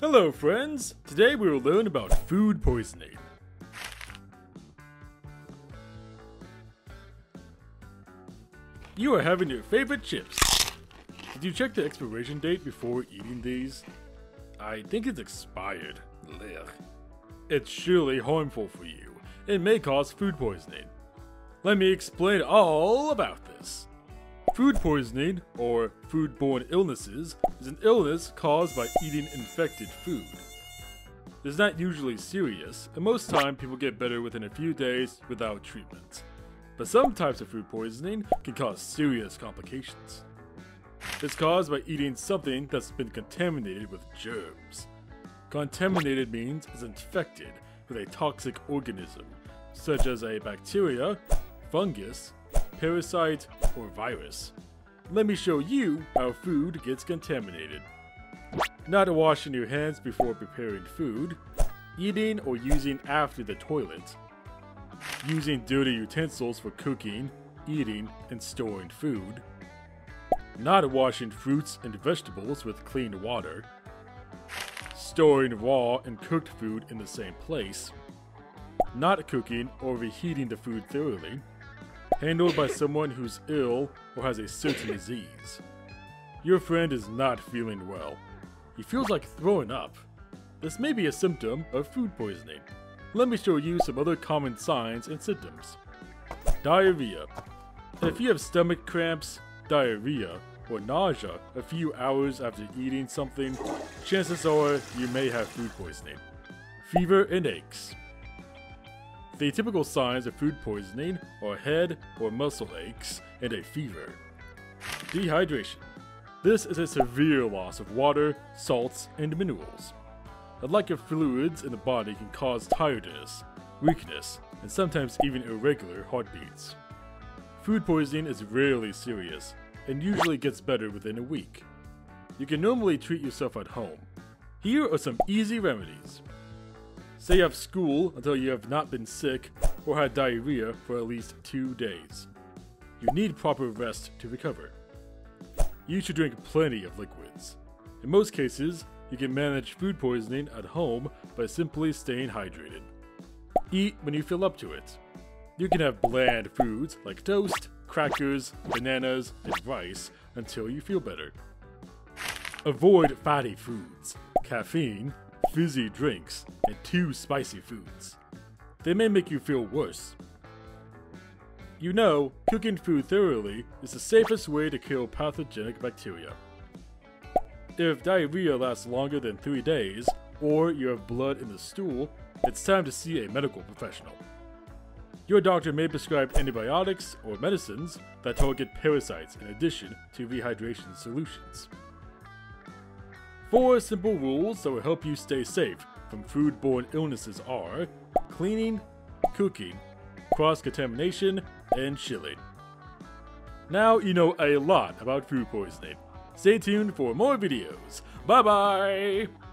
Hello friends! Today we will learn about food poisoning. You are having your favorite chips. Did you check the expiration date before eating these? I think it's expired. Blech. It's surely harmful for you. It may cause food poisoning. Let me explain all about this. Food poisoning, or foodborne illnesses, is an illness caused by eating infected food. It's not usually serious, and most time people get better within a few days without treatment. But some types of food poisoning can cause serious complications. It's caused by eating something that's been contaminated with germs. Contaminated means it's infected with a toxic organism, such as a bacteria, fungus, parasite, or virus. Let me show you how food gets contaminated. Not washing your hands before preparing food, eating or using after the toilet, using dirty utensils for cooking, eating, and storing food, not washing fruits and vegetables with clean water, storing raw and cooked food in the same place, not cooking or overheating the food thoroughly, handled by someone who's ill or has a certain disease. Your friend is not feeling well. He feels like throwing up. This may be a symptom of food poisoning. Let me show you some other common signs and symptoms. Diarrhea. If you have stomach cramps, diarrhea, or nausea a few hours after eating something, chances are you may have food poisoning. Fever and aches. The typical signs of food poisoning are head or muscle aches and a fever. Dehydration. This is a severe loss of water, salts, and minerals. A lack of fluids in the body can cause tiredness, weakness, and sometimes even irregular heartbeats. Food poisoning is rarely serious and usually gets better within a week. You can normally treat yourself at home. Here are some easy remedies. Stay off school until you have not been sick or had diarrhea for at least 2 days. You need proper rest to recover. You should drink plenty of liquids. In most cases, you can manage food poisoning at home by simply staying hydrated. Eat when you feel up to it. You can have bland foods like toast, crackers, bananas, and rice until you feel better. Avoid fatty foods, caffeine, fizzy drinks, and too spicy foods. They may make you feel worse. You know, cooking food thoroughly is the safest way to kill pathogenic bacteria. If diarrhea lasts longer than 3 days, or you have blood in the stool, it's time to see a medical professional. Your doctor may prescribe antibiotics or medicines that target parasites in addition to rehydration solutions. 4 simple rules that will help you stay safe from foodborne illnesses are cleaning, cooking, cross-contamination, and chilling. Now you know a lot about food poisoning. Stay tuned for more videos. Bye-bye!